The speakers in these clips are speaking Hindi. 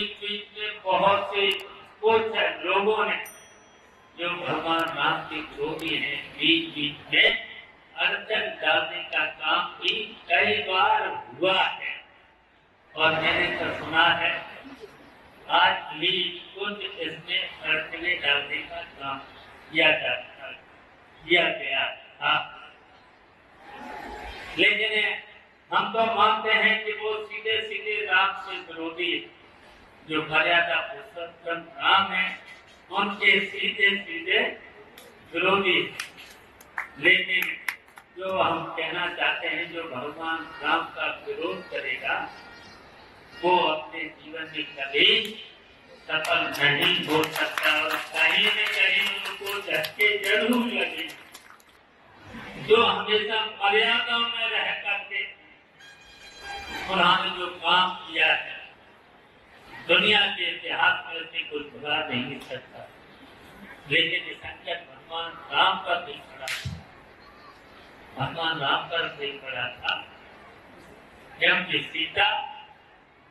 इस चीज के बहुत से कुछ लोगों ने जो भगवान राम के विरोधी हैं बीच बीच में अड़चन डालने का काम भी कई बार हुआ है। और मैंने तो सुना है आज भी कुछ इसमें अड़चने डालने का काम किया गया था। लेकिन हम तो मानते हैं कि वो सीधे सीधे राम से विरोधी जो मर्यादा पुरुषोत्तम राम है उनके सीधे सीधे विरोधी। लेकिन जो हम कहना चाहते हैं जो भगवान राम का विरोध करेगा वो अपने जीवन में कभी सफल नहीं हो सकता और कहीं न कहीं उनको झटके जरूर लगे। जो हमेशा मर्यादाओं में रह करके उन्होंने जो काम किया है दुनिया के इतिहास में से कुछ भुला नहीं सकता। लेकिन संकट भगवान राम पर भी पड़ा था, भगवान राम पर भी पड़ा था, क्योंकि सीता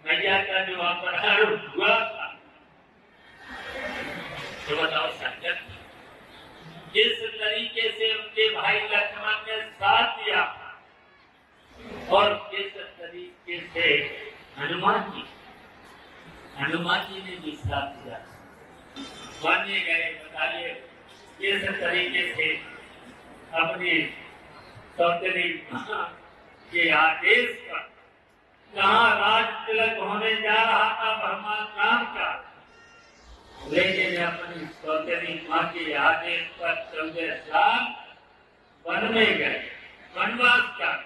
मैया का जो अपहरण हुआ था। तो बताओ संकट किस तरीके से उनके भाई लक्ष्मण ने साथ दिया और किस तरीके से हनुमान जी ने भी साथ दिया। मानिए गए बताइए किस तरीके से अपने सौंदर्य के आदेश पर कहाँ राज तिलक होने जा रहा था भगवान राम का, लेकिन अपनी सौंदर्य माँ के आदेश पर 14 साल वन में गए, वनवास का